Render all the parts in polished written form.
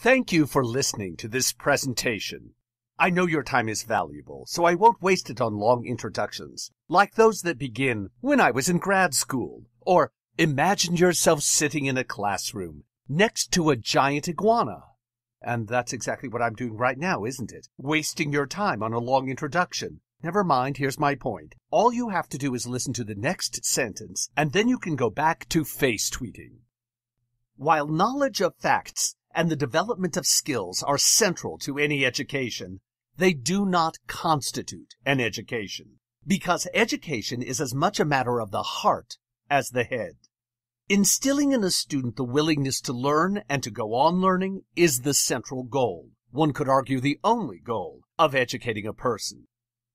Thank you for listening to this presentation. I know your time is valuable, so I won't waste it on long introductions, like those that begin, "When I was in grad school," or "Imagine yourself sitting in a classroom next to a giant iguana." And that's exactly what I'm doing right now, isn't it? Wasting your time on a long introduction. Never mind, here's my point. All you have to do is listen to the next sentence, and then you can go back to face tweeting. While knowledge of facts and the development of skills are central to any education, they do not constitute an education, because education is as much a matter of the heart as the head. Instilling in a student the willingness to learn and to go on learning is the central goal, one could argue the only goal, of educating a person.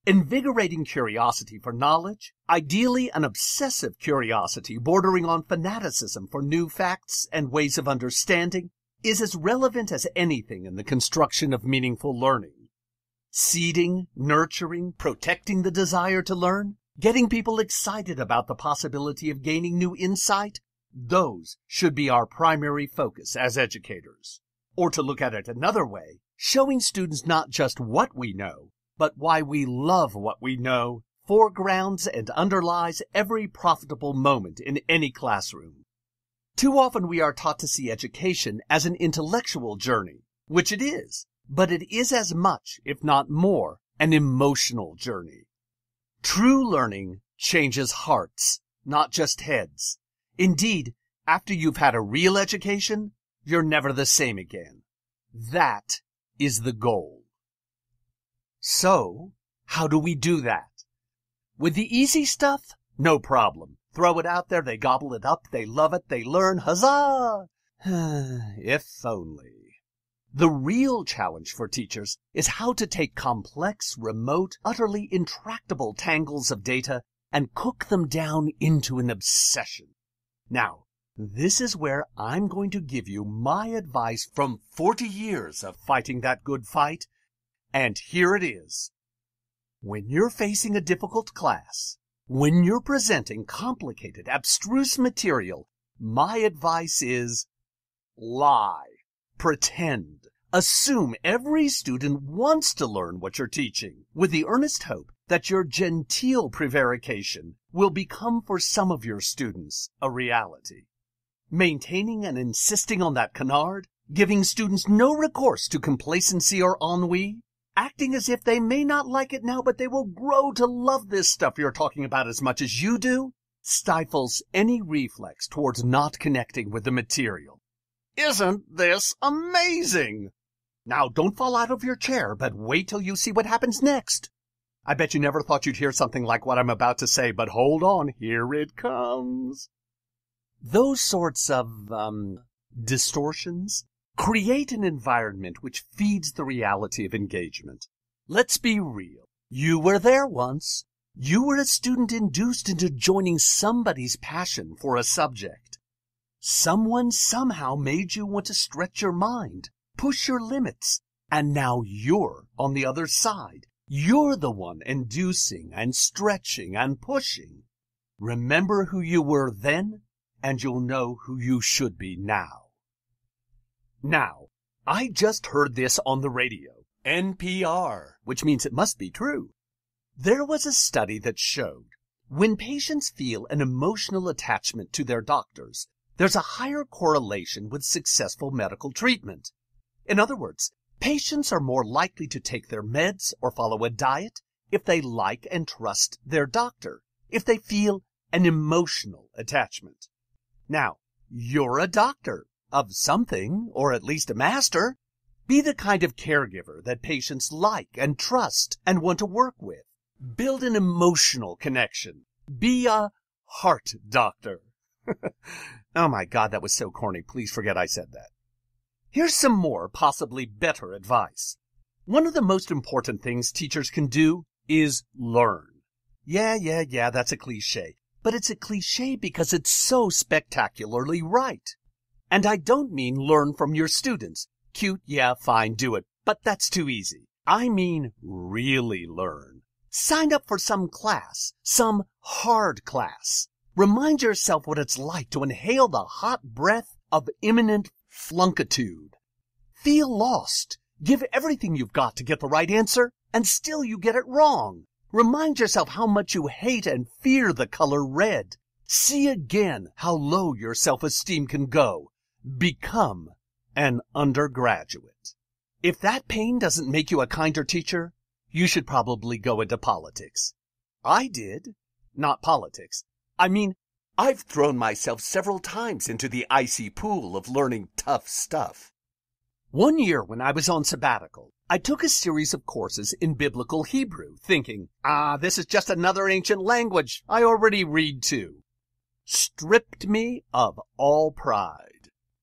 Invigorating curiosity for knowledge, ideally an obsessive curiosity bordering on fanaticism for new facts and ways of understanding, is as relevant as anything in the construction of meaningful learning. Seeding, nurturing, protecting the desire to learn, getting people excited about the possibility of gaining new insight, those should be our primary focus as educators. Or to look at it another way, showing students not just what we know, but why we love what we know, foregrounds and underlies every profitable moment in any classroom. Too often we are taught to see education as an intellectual journey, which it is, but it is as much, if not more, an emotional journey. True learning changes hearts, not just heads. Indeed, after you've had a real education, you're never the same again. That is the goal. So, how do we do that? With the easy stuff, no problem. Throw it out there, they gobble it up, they love it, they learn, huzzah! If only. The real challenge for teachers is how to take complex, remote, utterly intractable tangles of data and cook them down into an obsession. Now, this is where I'm going to give you my advice from 40 years of fighting that good fight, and here it is. When you're facing a difficult class, when you're presenting complicated, abstruse material, my advice is lie, pretend, assume every student wants to learn what you're teaching, with the earnest hope that your genteel prevarication will become for some of your students a reality. Maintaining and insisting on that canard, giving students no recourse to complacency or ennui, acting as if they may not like it now, but they will grow to love this stuff you're talking about as much as you do, stifles any reflex towards not connecting with the material. Isn't this amazing? Now, don't fall out of your chair, but wait till you see what happens next. I bet you never thought you'd hear something like what I'm about to say, but hold on, here it comes. Those sorts of, distortions create an environment which feeds the reality of engagement. Let's be real. You were there once. You were a student induced into joining somebody's passion for a subject. Someone somehow made you want to stretch your mind, push your limits, and now you're on the other side. You're the one inducing and stretching and pushing. Remember who you were then, and you'll know who you should be now. Now, I just heard this on the radio, NPR, which means it must be true. There was a study that showed when patients feel an emotional attachment to their doctors, there's a higher correlation with successful medical treatment. In other words, patients are more likely to take their meds or follow a diet if they like and trust their doctor, if they feel an emotional attachment. Now, you're a doctor of something, or at least a master. Be the kind of caregiver that patients like and trust and want to work with. Build an emotional connection. Be a heart doctor. Oh my God, that was so corny. Please forget I said that. Here's some more, possibly better advice. One of the most important things teachers can do is learn. Yeah, that's a cliche. But it's a cliche because it's so spectacularly right. And I don't mean learn from your students. Cute, yeah, fine, do it. But that's too easy. I mean really learn. Sign up for some class, some hard class. Remind yourself what it's like to inhale the hot breath of imminent flunkitude. feel lost. Give everything you've got to get the right answer, and still you get it wrong. Remind yourself how much you hate and fear the color red. See again how low your self-esteem can go. Become an undergraduate. If that pain doesn't make you a kinder teacher, you should probably go into politics. I did. Not politics. I mean, I've thrown myself several times into the icy pool of learning tough stuff. One year when I was on sabbatical, I took a series of courses in Biblical Hebrew, thinking, this is just another ancient language I already read too. Stripped me of all pride.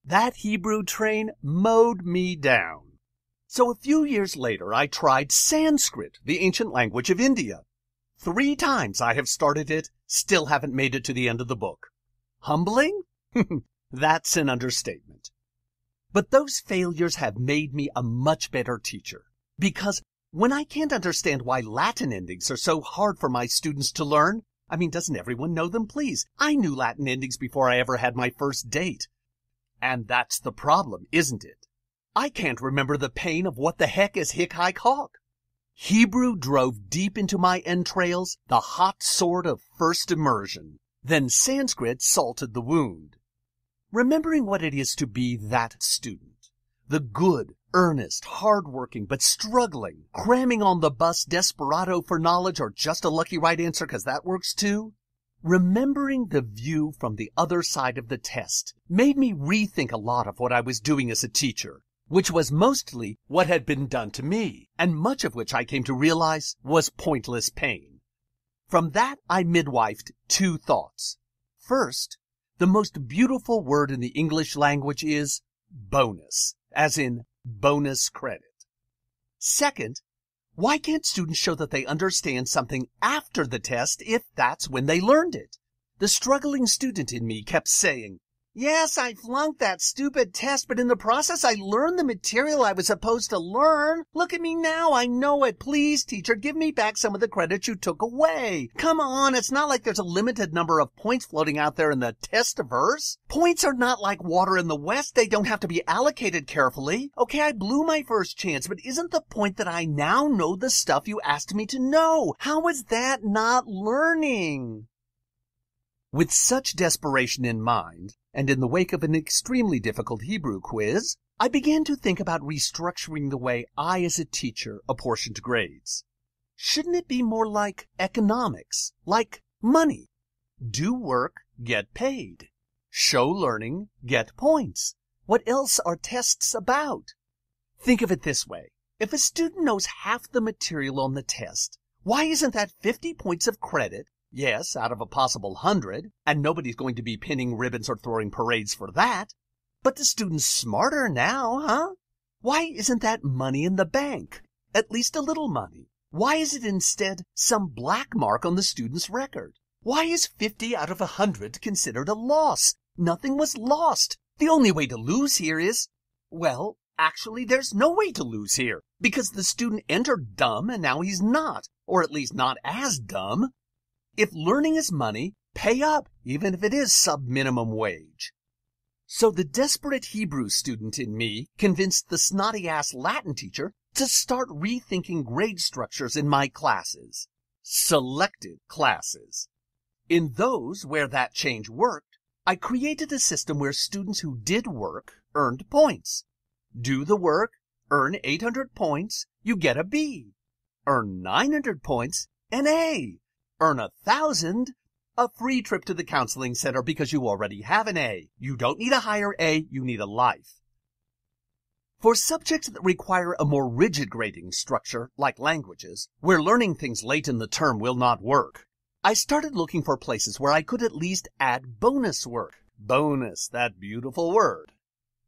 That Hebrew train mowed me down. So a few years later, I tried Sanskrit, the ancient language of India. 3 times I have started it, still haven't made it to the end of the book. Humbling? That's an understatement. But those failures have made me a much better teacher, because when I can't understand why Latin endings are so hard for my students to learn, I mean, doesn't everyone know them, please? I knew Latin endings before I ever had my first date. And that's the problem, isn't it? I can't remember the pain of what the heck is hic-hike-hawk. Hebrew drove deep into my entrails the hot sword of first immersion. Then Sanskrit salted the wound. Remembering what it is to be that student, the good, earnest, hard-working, but struggling, cramming on the bus desperado for knowledge or just a lucky right answer because that works too. Remembering the view from the other side of the test made me rethink a lot of what I was doing as a teacher, which was mostly what had been done to me, and much of which I came to realize was pointless pain. From that, I midwifed 2 thoughts. First, the most beautiful word in the English language is bonus, as in bonus credit. Second, why can't students show that they understand something after the test if that's when they learned it? The struggling student in me kept saying, yes, I flunked that stupid test, but in the process I learned the material I was supposed to learn. Look at me now, I know it. Please, teacher, give me back some of the credit you took away. Come on, it's not like there's a limited number of points floating out there in the testiverse. Points are not like water in the West. They don't have to be allocated carefully. Okay, I blew my first chance, but isn't the point that I now know the stuff you asked me to know? How is that not learning? With such desperation in mind, and in the wake of an extremely difficult Hebrew quiz, I began to think about restructuring the way I as a teacher apportioned grades. Shouldn't it be more like economics, like money? Do work, get paid. Show learning, get points. What else are tests about? Think of it this way. If a student knows half the material on the test, why isn't that 50 points of credit? Yes, out of a possible 100, and nobody's going to be pinning ribbons or throwing parades for that. But the student's smarter now, huh? Why isn't that money in the bank? At least a little money. Why is it instead some black mark on the student's record? Why is 50 out of 100 considered a loss? Nothing was lost. The only way to lose here is, well, actually there's no way to lose here, because the student entered dumb and now he's not, or at least not as dumb. If learning is money, pay up, even if it is sub-minimum wage. So the desperate Hebrew student in me convinced the snotty-ass Latin teacher to start rethinking grade structures in my classes. Selected classes. In those where that change worked, I created a system where students who did work earned points. Do the work, earn 800 points, you get a B. Earn 900 points, an A. Earn 1,000, a free trip to the counseling center because you already have an A. You don't need a higher A, you need a life. For subjects that require a more rigid grading structure, like languages, where learning things late in the term will not work, I started looking for places where I could at least add bonus work. Bonus, that beautiful word.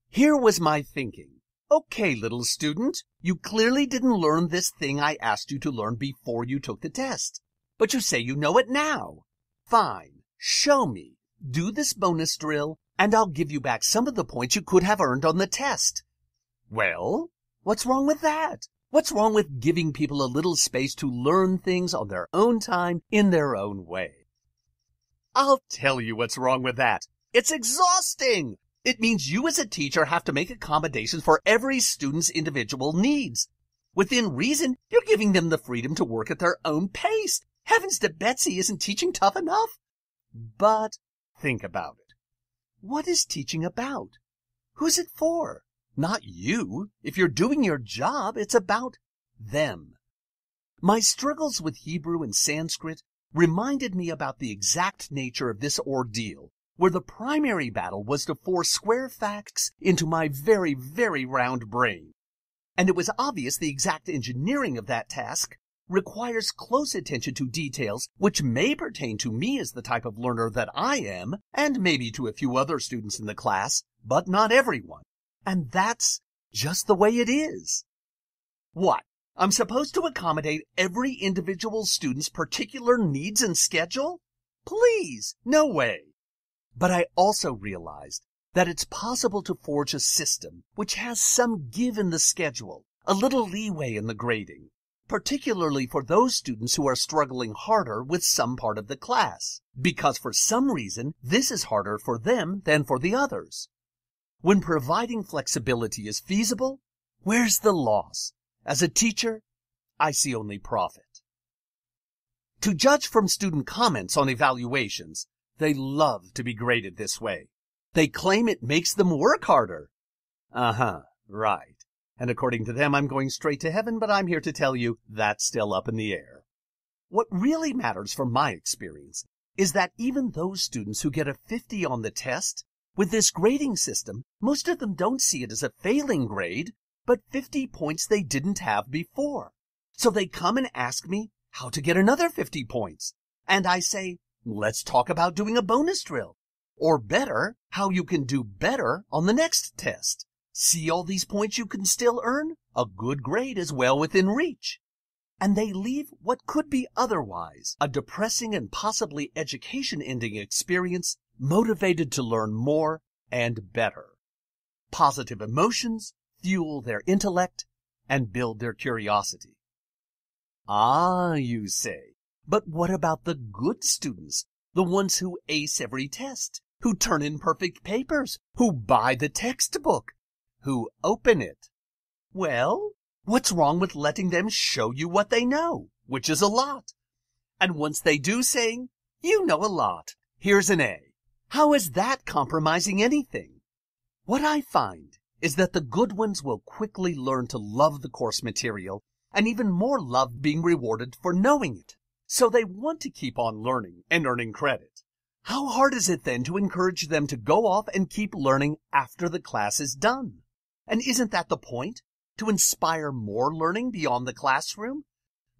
Here was my thinking. Okay, little student, you clearly didn't learn this thing I asked you to learn before you took the test. But you say you know it now. Fine. Show me. Do this bonus drill, and I'll give you back some of the points you could have earned on the test. Well, what's wrong with that? What's wrong with giving people a little space to learn things on their own time, in their own way? I'll tell you what's wrong with that. It's exhausting. It means you as a teacher have to make accommodations for every student's individual needs. Within reason, you're giving them the freedom to work at their own pace. Heavens to Betsy, isn't teaching tough enough? But think about it. What is teaching about? Who's it for? Not you. If you're doing your job, it's about them. My struggles with Hebrew and Sanskrit reminded me about the exact nature of this ordeal, where the primary battle was to force square facts into my very, very round brain. And it was obvious the exact engineering of that task requires close attention to details which may pertain to me as the type of learner that I am, and maybe to a few other students in the class, but not everyone. And that's just the way it is. What? I'm supposed to accommodate every individual student's particular needs and schedule? Please, no way. But I also realized that it's possible to forge a system which has some give in the schedule, a little leeway in the grading, particularly for those students who are struggling harder with some part of the class, because for some reason this is harder for them than for the others. When providing flexibility is feasible, where's the loss? As a teacher, I see only profit. To judge from student comments on evaluations, they love to be graded this way. They claim it makes them work harder. Right. And according to them, I'm going straight to heaven, but I'm here to tell you that's still up in the air. What really matters from my experience is that even those students who get a 50 on the test, with this grading system, most of them don't see it as a failing grade, but 50 points they didn't have before. So they come and ask me how to get another 50 points. And I say, let's talk about doing a bonus drill. Or better, how you can do better on the next test. See all these points you can still earn? A good grade is well within reach. And they leave what could be otherwise a depressing and possibly education-ending experience, motivated to learn more and better. Positive emotions fuel their intellect, and build their curiosity. Ah, you say, but what about the good students, the ones who ace every test, who turn in perfect papers, who buy the textbook, who open it? Well, what's wrong with letting them show you what they know, which is a lot? And once they do, saying, you know a lot, here's an A. How is that compromising anything? What I find is that the good ones will quickly learn to love the course material, and even more love being rewarded for knowing it. So they want to keep on learning and earning credit. How hard is it then to encourage them to go off and keep learning after the class is done? And isn't that the point? To inspire more learning beyond the classroom?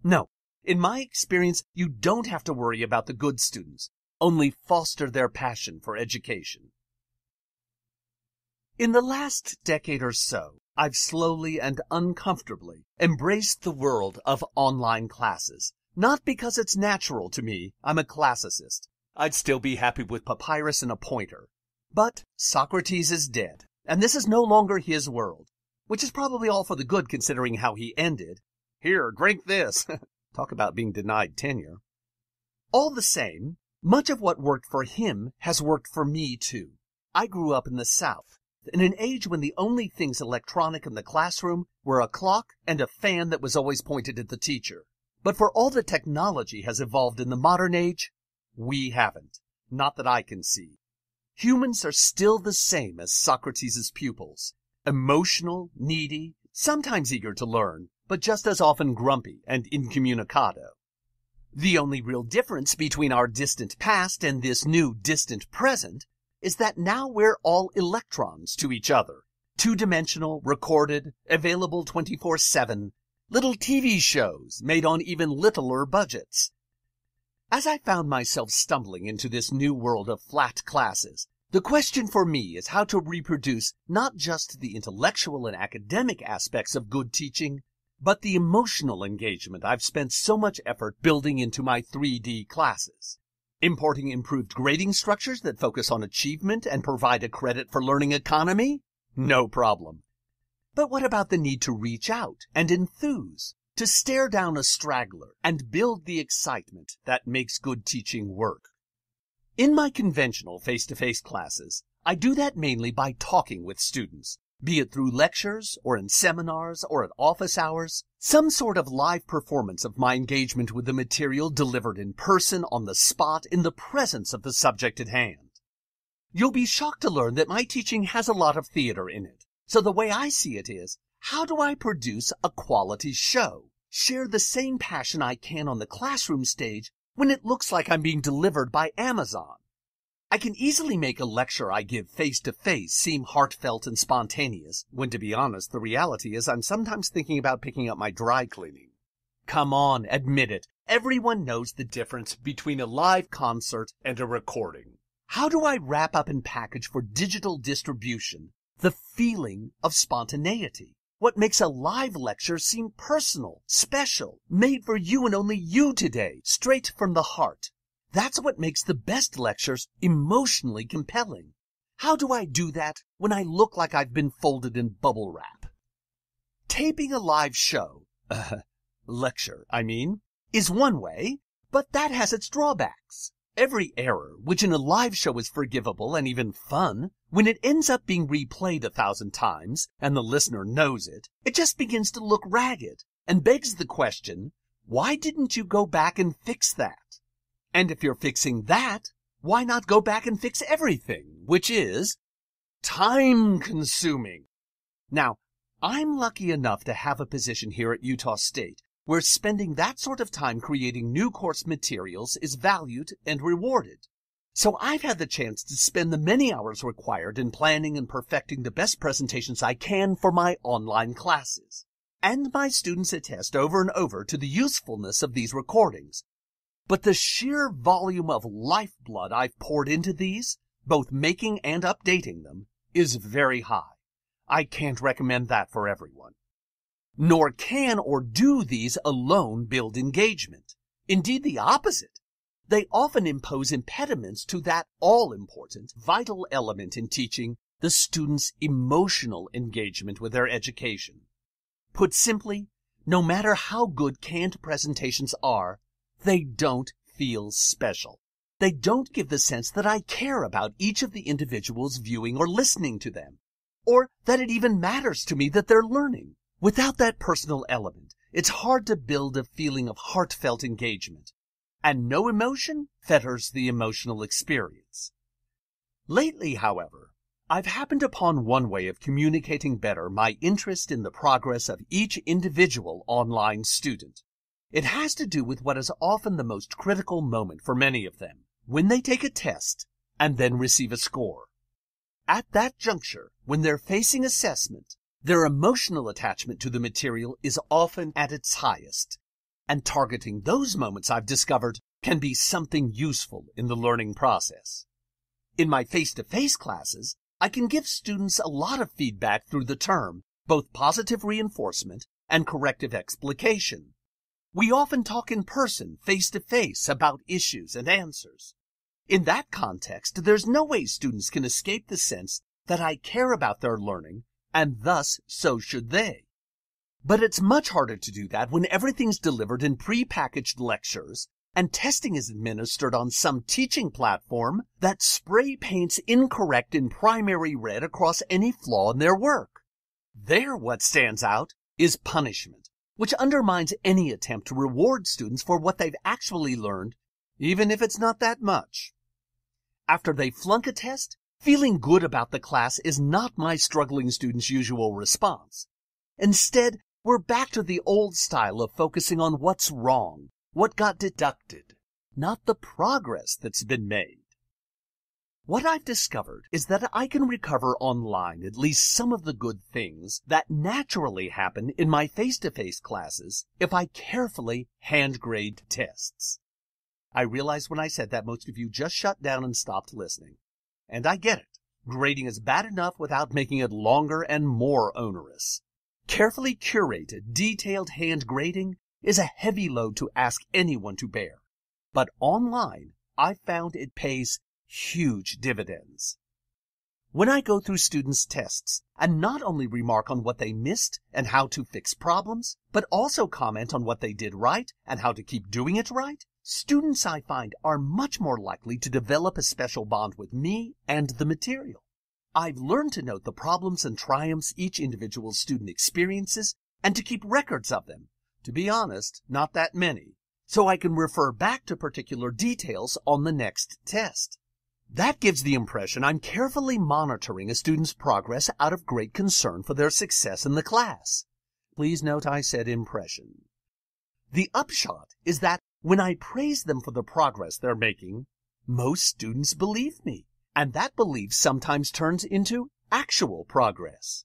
No. In my experience, you don't have to worry about the good students. Only foster their passion for education. In the last decade or so, I've slowly and uncomfortably embraced the world of online classes. Not because it's natural to me, I'm a classicist. I'd still be happy with papyrus and a pointer. But Socrates is dead, and this is no longer his world, which is probably all for the good considering how he ended. Here, drink this. Talk about being denied tenure. All the same, much of what worked for him has worked for me too. I grew up in the South, in an age when the only things electronic in the classroom were a clock and a fan that was always pointed at the teacher. But for all the technology has evolved in the modern age, we haven't. Not that I can see. Humans are still the same as Socrates' pupils. Emotional, needy, sometimes eager to learn, but just as often grumpy and incommunicado. The only real difference between our distant past and this new distant present is that now we're all electrons to each other. Two-dimensional, recorded, available 24/7, little TV shows made on even littler budgets. As I found myself stumbling into this new world of flat classes, the question for me is how to reproduce not just the intellectual and academic aspects of good teaching, but the emotional engagement I've spent so much effort building into my 3D classes. Importing improved grading structures that focus on achievement and provide a credit for learning economy? No problem. But what about the need to reach out and enthuse, to stare down a straggler and build the excitement that makes good teaching work? In my conventional face-to-face classes, I do that mainly by talking with students, be it through lectures or in seminars or at office hours, some sort of live performance of my engagement with the material delivered in person, on the spot, in the presence of the subject at hand. You'll be shocked to learn that my teaching has a lot of theater in it. So the way I see it is, how do I produce a quality show, share the same passion I can on the classroom stage when it looks like I'm being delivered by Amazon? I can easily make a lecture I give face-to-face seem heartfelt and spontaneous, when to be honest, the reality is I'm sometimes thinking about picking up my dry cleaning. Come on, admit it. Everyone knows the difference between a live concert and a recording. How do I wrap up and package for digital distribution the feeling of spontaneity? What makes a live lecture seem personal, special, made for you and only you today, straight from the heart? That's what makes the best lectures emotionally compelling. How do I do that when I look like I've been folded in bubble wrap? Taping a live show, lecture, I mean, is one way, but that has its drawbacks. Every error, which in a live show is forgivable and even fun, when it ends up being replayed 1,000 times and the listener knows it, it just begins to look ragged and begs the question, why didn't you go back and fix that? And if you're fixing that, why not go back and fix everything, which is time-consuming? Now, I'm lucky enough to have a position here at Utah State where spending that sort of time creating new course materials is valued and rewarded. So I've had the chance to spend the many hours required in planning and perfecting the best presentations I can for my online classes. And my students attest over and over to the usefulness of these recordings. But the sheer volume of lifeblood I've poured into these, both making and updating them, is very high. I can't recommend that for everyone. Nor can or do these alone build engagement. Indeed, the opposite. They often impose impediments to that all-important, vital element in teaching, the students' emotional engagement with their education. Put simply, no matter how good canned presentations are, they don't feel special. They don't give the sense that I care about each of the individuals viewing or listening to them, or that it even matters to me that they're learning. Without that personal element, it's hard to build a feeling of heartfelt engagement, and no emotion fetters the emotional experience. Lately, however, I've happened upon one way of communicating better my interest in the progress of each individual online student. It has to do with what is often the most critical moment for many of them, when they take a test and then receive a score. At that juncture, when they're facing assessment, their emotional attachment to the material is often at its highest, and targeting those moments, I've discovered, can be something useful in the learning process. In my face-to-face classes, I can give students a lot of feedback through the term, both positive reinforcement and corrective explication. We often talk in person, face-to-face, about issues and answers. In that context, there's no way students can escape the sense that I care about their learning, and thus so should they. But it's much harder to do that when everything's delivered in pre-packaged lectures and testing is administered on some teaching platform that spray paints incorrect in primary red across any flaw in their work. There, what stands out is punishment, which undermines any attempt to reward students for what they've actually learned, even if it's not that much. After they flunk a test, feeling good about the class is not my struggling student's usual response. Instead, we're back to the old style of focusing on what's wrong, what got deducted, not the progress that's been made. What I've discovered is that I can recover online at least some of the good things that naturally happen in my face-to-face classes if I carefully hand-grade tests. I realize when I said that most of you just shut down and stopped listening. And I get it. Grading is bad enough without making it longer and more onerous. Carefully curated, detailed hand grading is a heavy load to ask anyone to bear. But online, I've found it pays huge dividends. When I go through students' tests and not only remark on what they missed and how to fix problems, but also comment on what they did right and how to keep doing it right, students, I find, are much more likely to develop a special bond with me and the material. I've learned to note the problems and triumphs each individual student experiences and to keep records of them. To be honest, not that many. So I can refer back to particular details on the next test. That gives the impression I'm carefully monitoring a student's progress out of great concern for their success in the class. Please note I said impression. The upshot is that when I praise them for the progress they're making, most students believe me, and that belief sometimes turns into actual progress.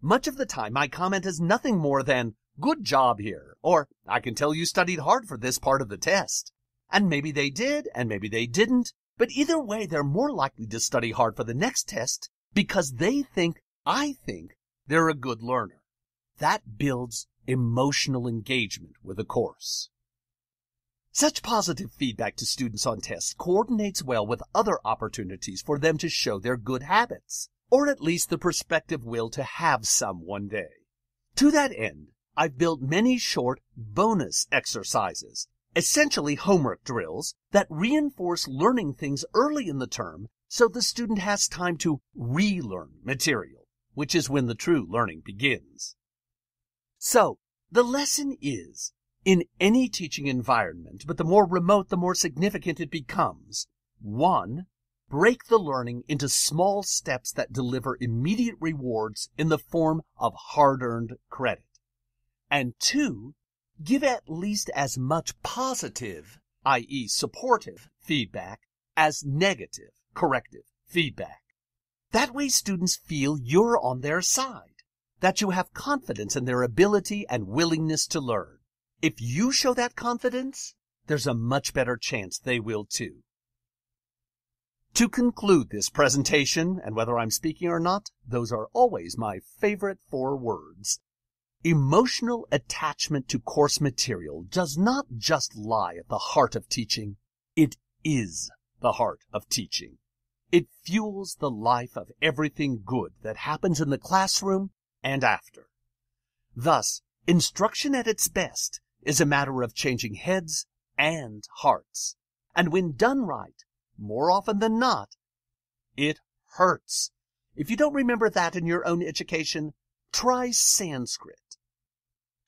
Much of the time my comment is nothing more than, "Good job here," or "I can tell you studied hard for this part of the test." And maybe they did, and maybe they didn't, but either way they're more likely to study hard for the next test because they think, I think, they're a good learner. That builds emotional engagement with a course. Such positive feedback to students on tests coordinates well with other opportunities for them to show their good habits, or at least the prospective will to have some one day. To that end, I've built many short bonus exercises, essentially homework drills, that reinforce learning things early in the term so the student has time to relearn material, which is when the true learning begins. So, the lesson is, in any teaching environment, but the more remote, the more significant it becomes, 1. Break the learning into small steps that deliver immediate rewards in the form of hard-earned credit. And 2. Give at least as much positive, i.e. supportive, feedback as negative, corrective feedback. That way students feel you're on their side, that you have confidence in their ability and willingness to learn. If you show that confidence, there's a much better chance they will too. To conclude this presentation, and whether I'm speaking or not, those are always my favorite 4 words. Emotional attachment to course material does not just lie at the heart of teaching, it is the heart of teaching. It fuels the life of everything good that happens in the classroom and after. Thus, instruction at its best is a matter of changing heads and hearts. And when done right, more often than not, it hurts. If you don't remember that in your own education, try Sanskrit.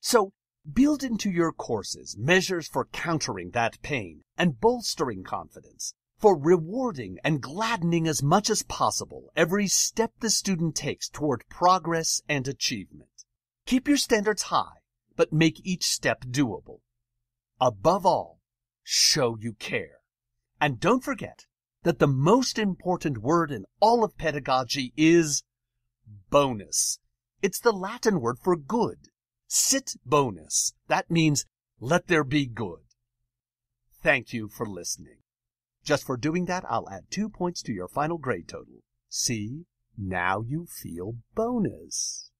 So, build into your courses measures for countering that pain and bolstering confidence, for rewarding and gladdening as much as possible every step the student takes toward progress and achievement. Keep your standards high, but make each step doable. Above all, show you care. And don't forget that the most important word in all of pedagogy is bonus. It's the Latin word for good. Sit bonus. That means let there be good. Thank you for listening. Just for doing that, I'll add 2 points to your final grade total. See, now you feel bonus.